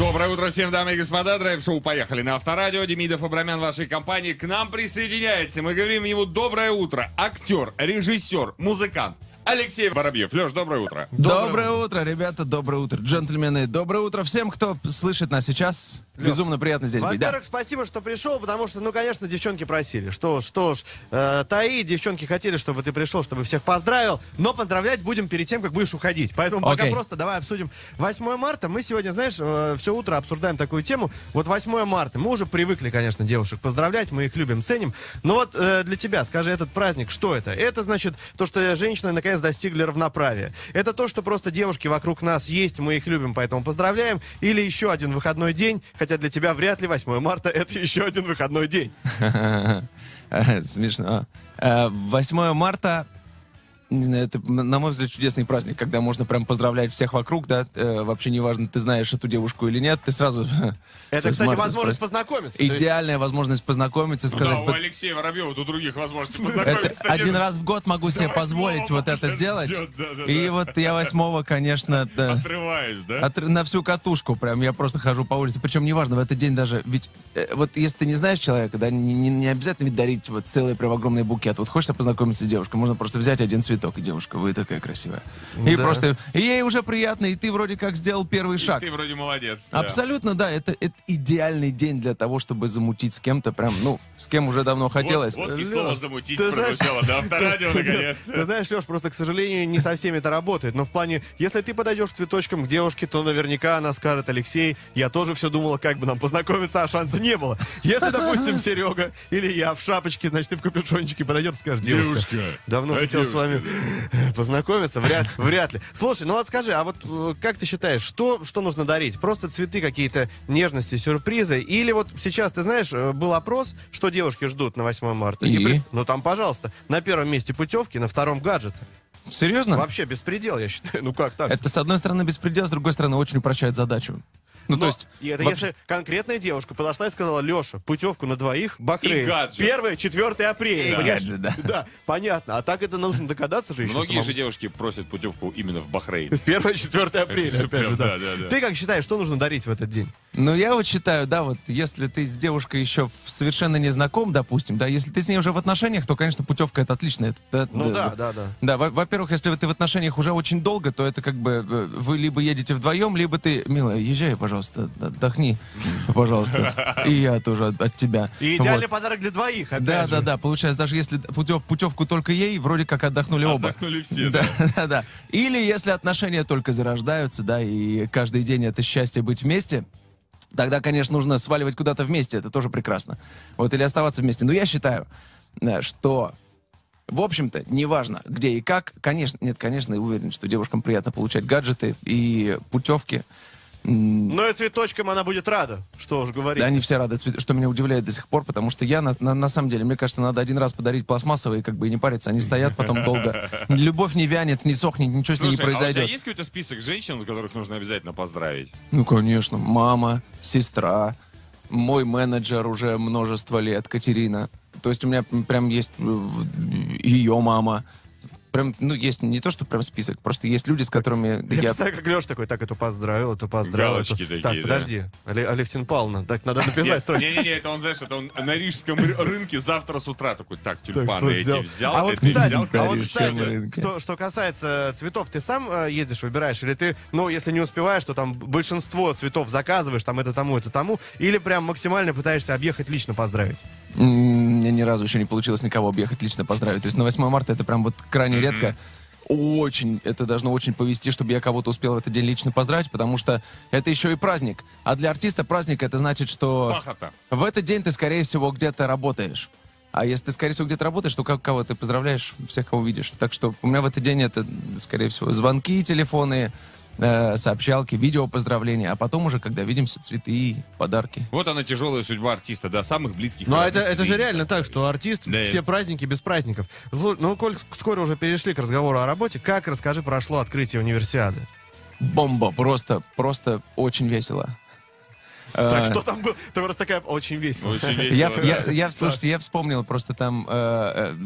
Доброе утро всем, дамы и господа. Драйв-шоу «Поехали» на Авторадио. Демидов Абрамян вашей компании к нам присоединяется. Мы говорим ему доброе утро. Актер, режиссер, музыкант Алексей Воробьев. Леш, доброе утро. Доброе утро, ребята, доброе утро. Джентльмены, доброе утро всем, кто слышит нас сейчас. Лёш, безумно приятно здесь быть. Во-первых, да, спасибо, что пришел, потому что, ну, конечно, девчонки просили. Что ж, девчонки хотели, чтобы ты пришел, чтобы всех поздравил. Но поздравлять будем перед тем, как будешь уходить. Поэтому пока просто давай обсудим 8 марта. Мы сегодня, знаешь, все утро обсуждаем такую тему. Вот 8 марта. Мы уже привыкли, конечно, девушек поздравлять. Мы их любим, ценим. Но вот для тебя, скажи, этот праздник, что это? Это, значит, то, что женщины, наконец, достигли равноправия. Это то, что просто девушки вокруг нас есть, мы их любим, поэтому поздравляем. Или еще один выходной день. Хотя для тебя вряд ли 8 марта это еще один выходной день. Смешно. 8 марта, не знаю, это, на мой взгляд, чудесный праздник, когда можно прям поздравлять всех вокруг, да, вообще неважно, ты знаешь эту девушку или нет, ты сразу... Это, кстати, возможность познакомиться. Идеальная возможность познакомиться, сказать... Да, у Алексея Воробьева тут других возможностей познакомиться. Один раз в год могу себе позволить вот это сделать. И вот я 8-го, конечно... Отрываюсь, да? На всю катушку прям, я просто хожу по улице. Причем неважно, в этот день даже, ведь вот если ты не знаешь человека, да, не обязательно ведь дарить вот целый прям огромный букет. Вот хочется познакомиться с девушкой, можно просто взять один цветок. И девушка, вы такая красивая. И да, просто и ей уже приятно, и ты вроде как сделал первый шаг. И ты вроде молодец. Абсолютно, да. Это идеальный день для того, чтобы замутить с кем-то, прям, ну, с кем уже давно хотелось. Вот и слово «замутить» прозвучало, да, Авторадио, наконец. Ты знаешь, Леш, просто, к сожалению, не со всеми это работает. Но в плане, если ты подойдешь цветочком к девушке, то наверняка она скажет: Алексей, я тоже все думала, как бы нам познакомиться, а шанса не было. Если, допустим, Серега или я в шапочке, значит, ты в капюшончике подойдешь и скажешь: девушка, давно хотел с вами познакомиться, вряд ли. Слушай, ну вот скажи, а вот как ты считаешь, что нужно дарить? Просто цветы, какие-то нежности, сюрпризы? Или вот сейчас, ты знаешь, был опрос, что девушки ждут на 8 марта. Ну там, пожалуйста, на первом месте путевки, на втором гаджеты. Серьезно? Вообще беспредел, я считаю. Ну как так? Это с одной стороны беспредел, с другой стороны очень упрощает задачу. Ну, то есть, и это вообще... Если конкретная девушка подошла и сказала: Леша, путевку на двоих, Бахрейн, 1-4 апреля. Да. Гаджет, да. Да, понятно. А так это нужно догадаться же еще. Многие же девушки просят путевку именно в Бахрейн. 1-4 апреля, опять же, да. Ты как считаешь, что нужно дарить в этот день? Ну, я вот считаю, да, вот если ты с девушкой еще совершенно не знаком, допустим, да, если ты с ней уже в отношениях, то, конечно, путевка — это отлично. Да, во-первых, если ты в отношениях уже очень долго, то это как бы вы либо едете вдвоем, либо ты, милая, езжай, пожалуйста, отдохни, пожалуйста. И я тоже от тебя. И идеальный подарок для двоих, опять же. Да, получается, даже если путевку только ей, вроде как отдохнули оба. Отдохнули все, да. Или если отношения только зарождаются, да, и каждый день это счастье быть вместе, тогда, конечно, нужно сваливать куда-то вместе, это тоже прекрасно. Вот, или оставаться вместе. Но я считаю, что... В общем-то, неважно, где и как, конечно, я уверен, что девушкам приятно получать гаджеты и путевки. Но и цветочком она будет рада, что уж говорить. Да, они все рады, что меня удивляет до сих пор, потому что я, на самом деле, мне кажется, надо один раз подарить пластмассовые, как бы и не париться, они стоят потом долго. Любовь не вянет, не сохнет, ничего с ней не произойдет. А у тебя есть какой-то список женщин, которых нужно обязательно поздравить? Ну, конечно, мама, сестра, мой менеджер уже множество лет, Катерина. То есть у меня прям есть ее мама. Прям, ну, есть не то, что прям список, просто есть люди, с которыми... Я представляю, как Леша такой: так, эту поздравил. Галочки такие, так, да? Подожди, Алевтина Павловна, так, надо написать срочно. Не-не-не, это он, знаешь, это он на Рижском рынке завтра с утра такой: так, тюльпаны эти взял, кстати, что касается цветов, ты сам ездишь, выбираешь, или ты, ну, если не успеваешь, то там большинство цветов заказываешь, там это тому, или прям максимально пытаешься объехать лично поздравить? Мне ни разу еще не получилось никого объехать лично поздравить. То есть на 8 марта это прям вот крайне редко. Очень, это должно очень повести, чтобы я кого-то успел в этот день лично поздравить, потому что это еще и праздник. А для артиста праздник — это значит, что пахота. В этот день ты, скорее всего, где-то работаешь. А если ты, скорее всего, где-то работаешь, то кого ты поздравляешь, всех, кого видишь. Так что у меня в этот день это, скорее всего, звонки, телефоны, сообщалки, видео поздравления, а потом уже, когда видимся, цветы и подарки. Вот она, тяжелая судьба артиста, да, самых близких. Ну, это же реально так, что артист, да, все праздники без праздников. Ну, коль скоро уже перешли к разговору о работе, как, расскажи, прошло открытие Универсиады? Бомба, просто очень весело. Так, что там было? Там раз такая очень весело. Слушайте, я вспомнил, просто там...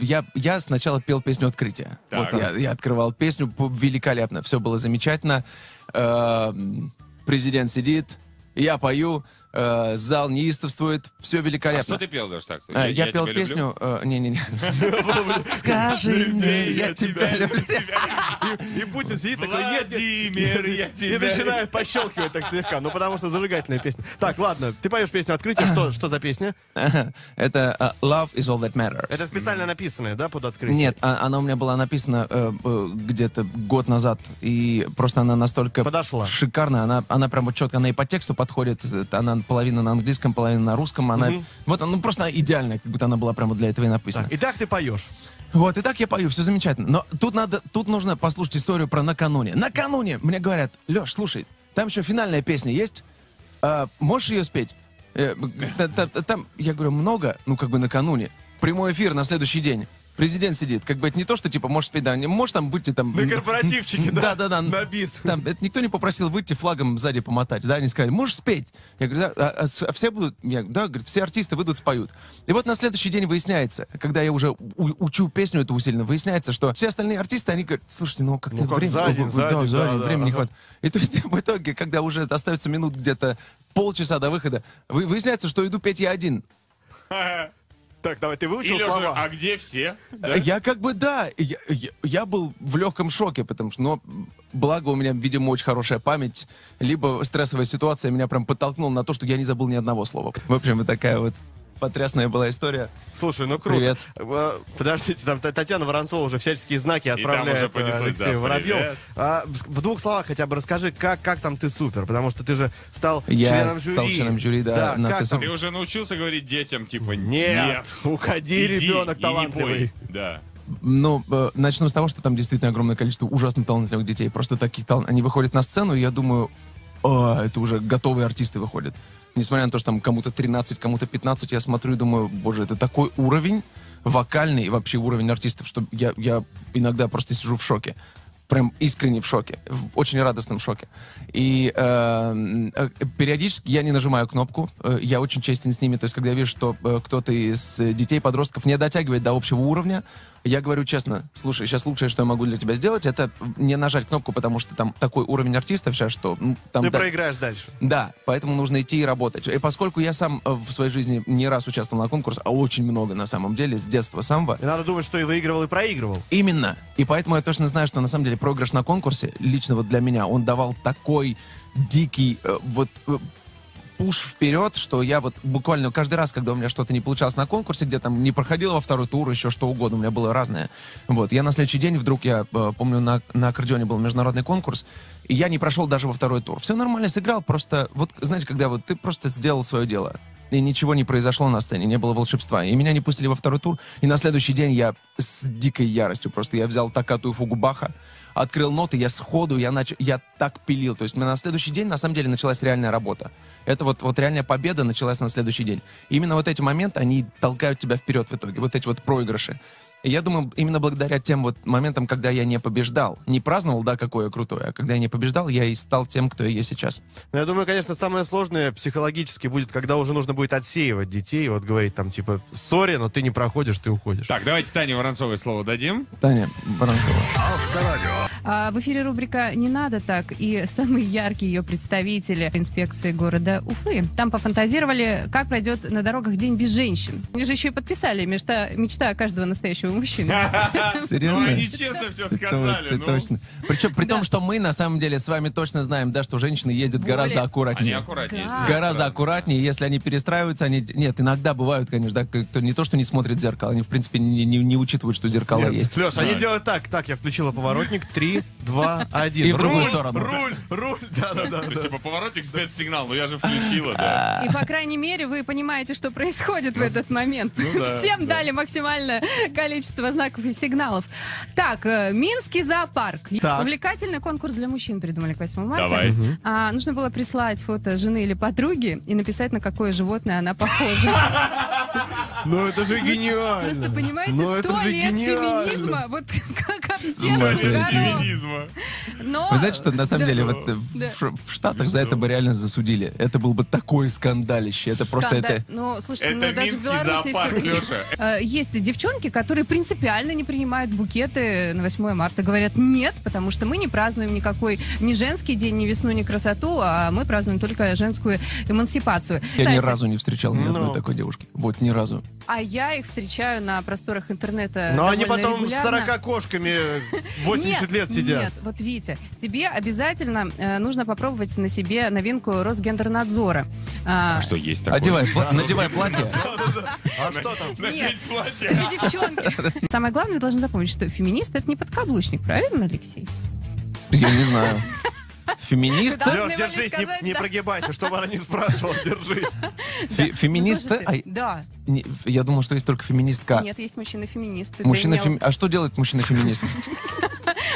Я сначала пел песню открытия. Вот я открывал песню великолепно. Все было замечательно. Президент сидит, я пою, зал неистовствует, все великолепно. А что ты пел, Леш, так? Я пел песню... Не-не-не. Скажи мне, я тебя люблю. И Путин сидит такой, Владимир, я тебя... И начинает пощелкивать так слегка, ну потому что зажигательная песня. Так, ладно, ты поешь песню «Открытие». Что за песня? Это «Love is all that matters». Это специально написанная, да, под «Открытие»? Нет, она у меня была написана где-то год назад, и просто она настолько... Подошла. Шикарная, она прям вот четко, она и по тексту подходит, она половина на английском, половина на русском, она... Вот, ну просто идеальная, как будто она была прямо для этого и написана. Итак, ты поешь. Вот, и так я пою, все замечательно. Но тут нужно послушать историю про «Накануне». «Накануне» мне говорят: Леш, слушай, там еще финальная песня есть, можешь ее спеть? Там, я говорю, много, ну как бы «Накануне». Прямой эфир на следующий день. Президент сидит, как бы это не то, что типа можешь спеть, да, можешь там выйти там... На корпоративчике, да? Да-да-да. На бис. Там, это никто не попросил выйти флагом сзади помотать, да, они сказали, можешь спеть? Я говорю, да, а все будут, я, да, говорит, все артисты выйдут, споют. И вот на следующий день выясняется, когда я уже учу песню эту усиленно, выясняется, что все остальные артисты, они говорят, слушайте, ну как-то времени не хватает. И то есть в итоге, когда уже остается минут где-то полчаса до выхода, выясняется, что иду петь я один. Так, давай, ты выучил слова. А где все? Да? Я как бы, да, я был в легком шоке, потому что, но благо у меня, видимо, очень хорошая память, либо стрессовая ситуация меня прям подтолкнула на то, что я не забыл ни одного слова. В общем, вот такая вот потрясная была история. Слушай, ну круто. Привет. Подождите, там Татьяна Воронцова уже всяческие знаки отправляет Алексею, да, Воробьеву. В двух словах хотя бы расскажи, как там ты супер, потому что ты же стал членом жюри. Я стал членом жюри, да. Ты уже научился говорить детям, типа, нет, уходи, ребенок талантливый. Да. Ну, начну с того, что там действительно огромное количество ужасно талантливых детей. Просто таких талантливых. Они выходят на сцену, и я думаю, это уже готовые артисты выходят. Несмотря на то, что там кому-то 13, кому-то 15, я смотрю и думаю, боже, это такой уровень вокальный и вообще уровень артистов, что я иногда просто сижу в шоке. Прям искренне в шоке, в очень радостном шоке. И периодически я не нажимаю кнопку, я очень честен с ними. То есть, когда я вижу, что кто-то из детей, подростков не дотягивает до общего уровня, я говорю честно, слушай, сейчас лучшее, что я могу для тебя сделать, это не нажать кнопку, потому что там такой уровень артистов сейчас, что... Ну, там ты проиграешь дальше. Да, поэтому нужно идти и работать. И поскольку я сам в своей жизни не раз участвовал на конкурсах, а очень много на самом деле, с детства самого... И надо думать, что и выигрывал, и проигрывал. Именно. И поэтому я точно знаю, что на самом деле проигрыш на конкурсе, лично вот для меня, он давал такой дикий вот пуш вперед, что я вот буквально каждый раз, когда у меня что-то не получалось на конкурсе, где там не проходило во второй тур, еще что угодно, у меня было разное. Вот, я на следующий день вдруг, я помню, на аккордеоне был международный конкурс, и я не прошел даже во второй тур. Все нормально сыграл, просто вот, знаете, когда вот ты просто сделал свое дело, и ничего не произошло на сцене, не было волшебства. И меня не пустили во второй тур, и на следующий день я с дикой яростью просто, я взял такатую фугу Баха, открыл ноты, я сходу, я так пилил. То есть на следующий день, на самом деле, началась реальная работа. Это вот реальная победа началась на следующий день. И именно вот эти моменты, они толкают тебя вперед в итоге, вот эти вот проигрыши. И я думаю, именно благодаря тем вот моментам, когда я не побеждал, не праздновал, да, какое крутое, а когда я не побеждал, я и стал тем, кто я есть сейчас. Ну, я думаю, конечно, самое сложное психологически будет, когда уже нужно будет отсеивать детей, вот говорить там, типа, сори, но ты не проходишь, ты уходишь. Так, давайте Тане Воронцовой слово дадим. Таня Воронцова. В эфире рубрика «Не надо так», и самые яркие ее представители — инспекции города Уфы. Там пофантазировали, как пройдет на дорогах день без женщин. Они же еще и подписали: мечта каждого настоящего мужчины. Ну, они честно все сказали. Причем при том, что мы на самом деле с вами точно знаем, да, что женщины ездят гораздо аккуратнее. Гораздо аккуратнее, если они перестраиваются, они... Нет, иногда бывают, конечно, не то, что не смотрят в зеркало, они, в принципе, не учитывают, что зеркало есть. Леш, они делают так. Так, я включила поворотник. 3, 2, 1. И в другую сторону. Руль. Да-да-да. То есть, типа, поворотник, спецсигнал, но я же включила, да. И, по крайней мере, вы понимаете, что происходит в этот момент. Всем дали максимальное количество знаков и сигналов. Так, Минский зоопарк. Так. Увлекательный конкурс для мужчин придумали к 8 марта. Давай. Нужно было прислать фото жены или подруги и написать, на какое животное она похожа. Ну это же гениально. Просто понимаете, 100 лет феминизма, вот как об стену феминизма. Вы знаете, что на самом деле в Штатах за это бы реально засудили. Это был бы такое скандалище. Это просто это... Ну, слушайте, ну даже в Беларуси все-таки есть девчонки, которые принципиально не принимают букеты на 8 марта. Говорят, нет, потому что мы не празднуем никакой ни женский день, ни весну, ни красоту, а мы празднуем только женскую эмансипацию. Я ни разу не встречал ни одной такой девушки. Вот, ни разу. А я их встречаю на просторах интернета. Но они потом регулярно. С 40 кошками 80 нет, лет сидят. Нет, вот Витя, тебе обязательно нужно попробовать на себе новинку Росгендернадзора. Что есть такое? Надевай платье. А что там? Надеть платье. Это девчонки. Самое главное, вы должны запомнить, что феминист — это не подкаблучник, правильно, Алексей? Я не знаю. Феминист... Лёш, держись, сказать, не прогибайся, чтобы она не спрашивала, держись. Феминиста... Да. Я думал, что есть только феминистка. Нет, есть мужчина-феминист. А что делает мужчина-феминист?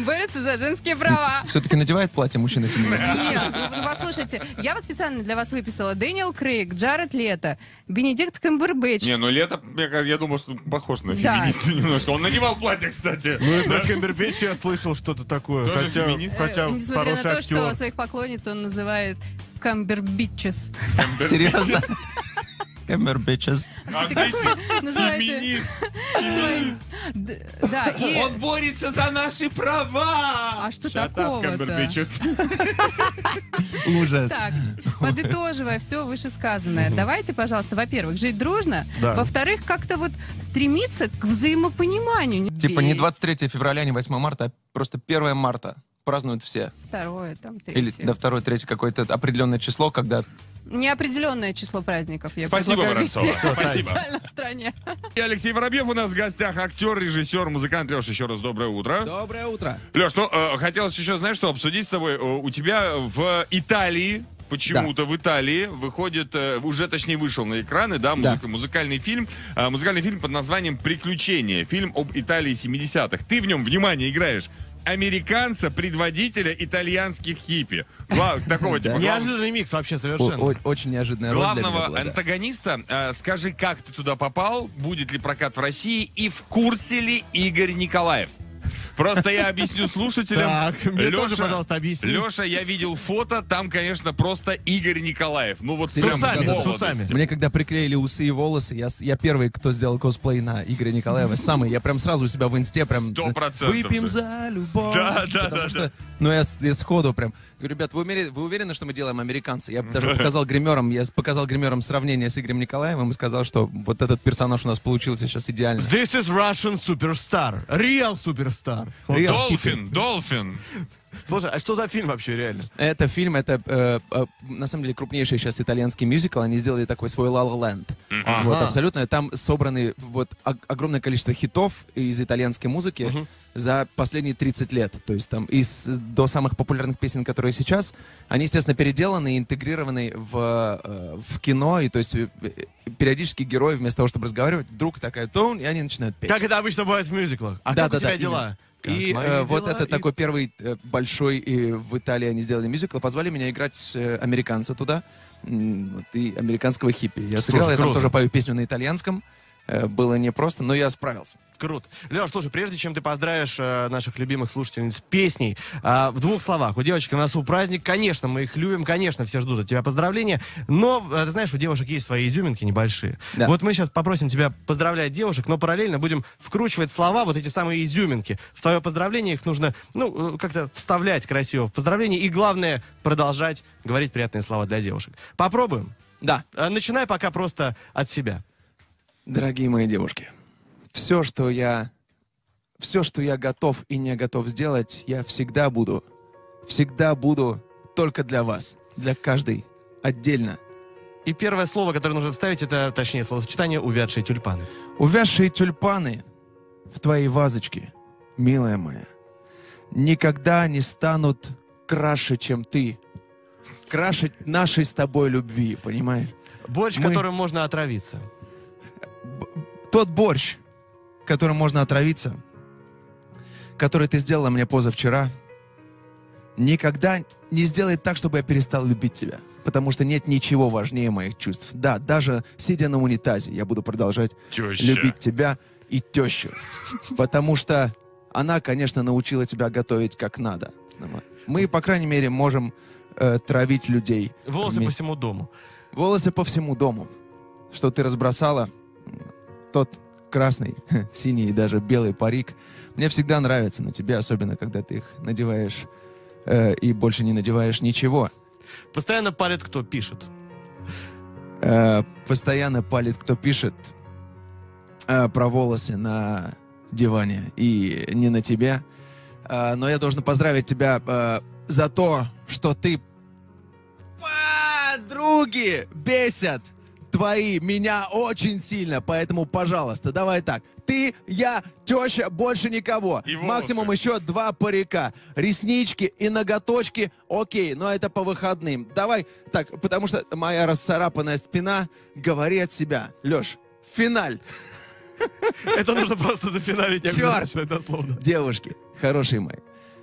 Борется за женские права. Все-таки надевает платье мужчина-феминист? Нет, ну послушайте, я вот специально для вас выписала. Дэниел Крейг, Джаред Лето, Бенедикт Камбербэтч. Не, ну Лето, я думал, что похож на феминиста немножко. Он надевал платье, кстати. Ну, Камбербэтч я слышал что-то такое. Тоже феминист. Хотя несмотря на то, что своих поклонниц он называет камбербитчес. Серьезно? Камбербэтчес. Отлично. Феминист. Он борется за наши права. А что такого-то? Ужас. Так, подытоживая все вышесказанное, давайте, пожалуйста, во-первых, жить дружно, во-вторых, как-то вот стремиться к взаимопониманию. Типа не 23 февраля, не 8 марта, а просто 1 марта. Празднуют все. Второе, там, третье. Или, да, второе, третье, какое-то определенное число, когда... Неопределенное число праздников. Я спасибо, Воронцова. Спасибо. Я Алексей Воробьев, у нас в гостях актер, режиссер, музыкант. Леш, еще раз доброе утро. Доброе утро. Леш, ну, хотелось еще, знаешь, что обсудить с тобой. У тебя в Италии... Почему-то в Италии выходит, уже точнее вышел на экраны, да, музыкальный фильм под названием «Приключения». Фильм об Италии 70-х. Ты в нем, внимание, играешь американца, предводителя итальянских хиппи. Такого типа. Неожиданный микс вообще совершенно. Очень неожиданная роль. Главного антагониста. Скажи, как ты туда попал, будет ли прокат в России и в курсе ли Игорь Николаев? Просто я объясню слушателям. Так, мне Леша, тоже, пожалуйста, объясни. Леша, я видел фото, там, конечно, просто Игорь Николаев. Ну вот с усами. Мне когда приклеили усы и волосы, я первый, кто сделал косплей на Игоря Николаева. Самый, я прям сразу у себя в инсте прям... 100%. Выпьем за любовь. Да. Ну я сходу прям... Говорю, ребят, вы уверены, что мы делаем американцы? Я даже показал гримерам сравнение с Игорем Николаевым и сказал, что вот этот персонаж у нас получился сейчас идеально. This is Russian superstar. Real superstar. Долфин. Слушай, а что за фильм вообще реально? Это фильм, на самом деле крупнейший сейчас итальянский мюзикл. Они сделали такой свой «Ла-Ла Лэнд». Вот, абсолютно. Там собраны вот огромное количество хитов из итальянской музыки за последние 30 лет. То есть там до самых популярных песен, которые сейчас, они, естественно, переделаны и интегрированы в кино. И то есть периодически герои вместо того, чтобы разговаривать, вдруг такая тон, и они начинают петь. Как это обычно бывает в мюзиклах. А как у тебя дела? И вот это такой первый большой в Италии они сделали мюзикл. Позвали меня играть американца туда, и американского хиппи. Я сыграл, я там тоже пою песню на итальянском. Было непросто, но я справился. Круто. Леш, слушай, прежде чем ты поздравишь наших любимых слушательниц песней, в двух словах. У девочек на носу праздник, конечно, мы их любим, конечно, все ждут от тебя поздравления, но, ты знаешь, у девушек есть свои изюминки небольшие. Да. Вот мы сейчас попросим тебя поздравлять девушек, но параллельно будем вкручивать слова, вот эти самые изюминки. В свое поздравление их нужно, ну, как-то вставлять красиво в поздравление и, главное, продолжать говорить приятные слова для девушек. Попробуем? Да. Начинай пока просто от себя. Дорогие мои девушки, все, что я готов и не готов сделать, я всегда буду только для вас, для каждой отдельно. И первое слово, которое нужно вставить, это, точнее, словосочетание «увядшие тюльпаны». Увядшие тюльпаны в твоей вазочке, милая моя, никогда не станут краше, чем ты, краше нашей с тобой любви, понимаешь? Борщ, которым можно отравиться. Тот борщ, которым можно отравиться, который ты сделала мне позавчера, никогда не сделай так, чтобы я перестал любить тебя. Потому что нет ничего важнее моих чувств. Да, даже сидя на унитазе, я буду продолжать любить тебя и тещу. Потому что она, конечно, научила тебя готовить как надо. Мы, по крайней мере, можем травить людей. Волосы по всему дому. Волосы по всему дому. Что ты разбросала, тот красный, синий и даже белый парик. Мне всегда нравится на тебе, особенно когда ты их надеваешь и больше не надеваешь ничего. Постоянно палит, кто пишет. Постоянно палит, кто пишет про волосы на диване и не на тебя. Но я должен поздравить тебя за то, что ты... Подруги бесят твои меня очень сильно, поэтому, пожалуйста, давай так. Ты, я, теща, больше никого. И максимум еще 2 парика. Реснички и ноготочки. Окей, но это по выходным. Давай так, потому что моя расцарапанная спина говорит от себя. Леш, финаль. Это нужно просто зафиналить. Черт, дословно. Девушки, хорошие мои.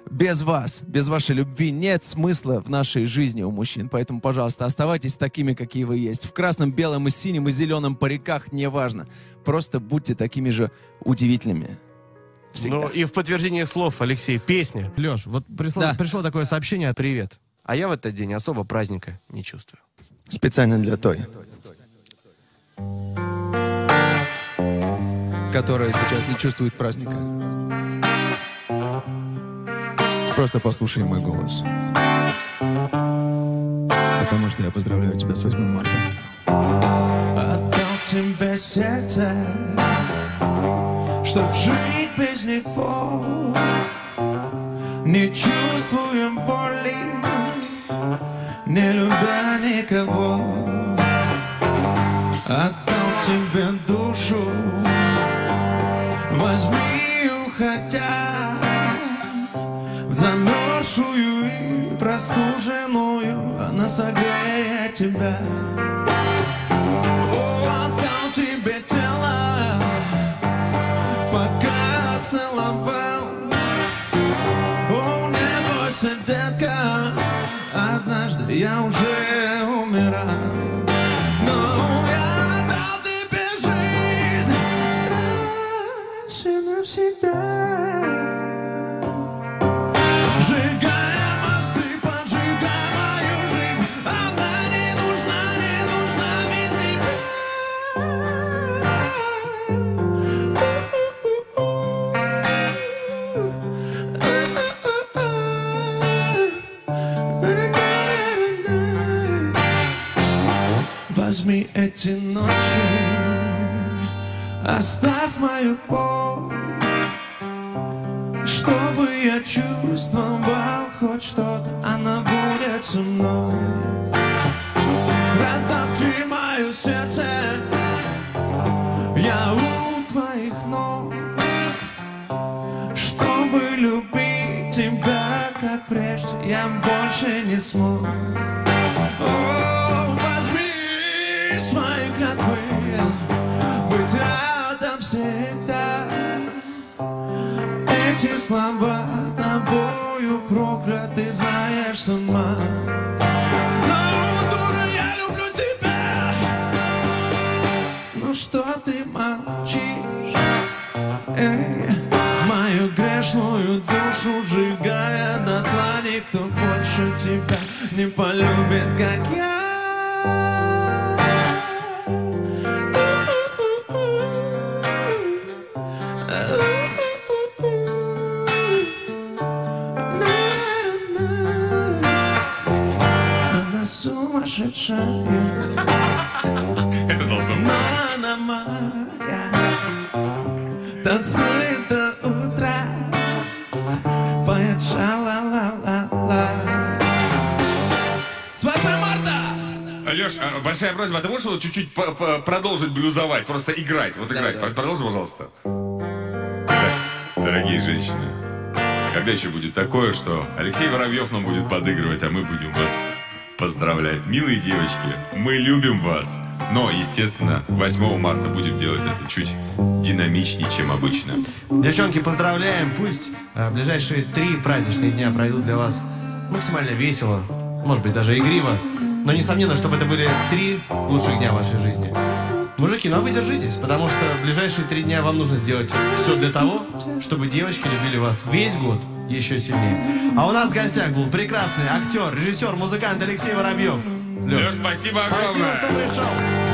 Без вас, без вашей любви нет смысла в нашей жизни у мужчин. Поэтому, пожалуйста, оставайтесь такими, какие вы есть. В красном, белом и синем и зеленом париках, неважно. Просто будьте такими же удивительными. Всегда. Ну и в подтверждение слов, Алексей, песня. Леш, вот пришло такое сообщение. Привет. А я в этот день особо праздника не чувствую. Специально для той, которая сейчас не чувствует праздника. Просто послушай мой голос. Потому что я поздравляю тебя с 8 марта. Отдал тебе сердце, чтоб жить без него. Не чувствуем воли, не любя никого. Отдал тебе душу, возьми и уходя. Замерзшую и простуженную, она согреет тебя. О, отдал тебе тело, пока целовал. О, не бойся, детка, однажды я уже умирал. Возьми эти ночи, оставь мою боль, чтобы я чувствовал хоть что-то, она будет со мной. Растопчи мое сердце, я у твоих ног, чтобы любить тебя, как прежде, я больше не смог. Свои клятвы, быть рядом всегда. Эти слова тобою прокляты, знаешь сама. Но, дура, я люблю тебя. Ну что ты молчишь? Эй, мою грешную душу сжигая дотла, никто больше тебя не полюбит, как я. Это должно быть. Танцует до утра, поет ла-ла-ла-ла. С 8 марта! Леш, большая просьба, а ты можешь чуть-чуть продолжить блюзовать, просто играть? Вот играть, продолжи, пожалуйста. Итак, дорогие женщины, когда еще будет такое, что Алексей Воробьев нам будет подыгрывать, а мы будем вас... поздравляет. Милые девочки, мы любим вас. Но, естественно, 8 марта будем делать это чуть динамичнее, чем обычно. Девчонки, поздравляем. Пусть ближайшие 3 праздничные дня пройдут для вас максимально весело, может быть, даже игриво, но несомненно, чтобы это были 3 лучших дня вашей жизни. Мужики, ну а вы держитесь, потому что в ближайшие 3 дня вам нужно сделать все для того, чтобы девочки любили вас весь год еще сильнее. А у нас в гостях был прекрасный актер, режиссер, музыкант Алексей Воробьев. Лёш, спасибо огромное. Спасибо, что пришел.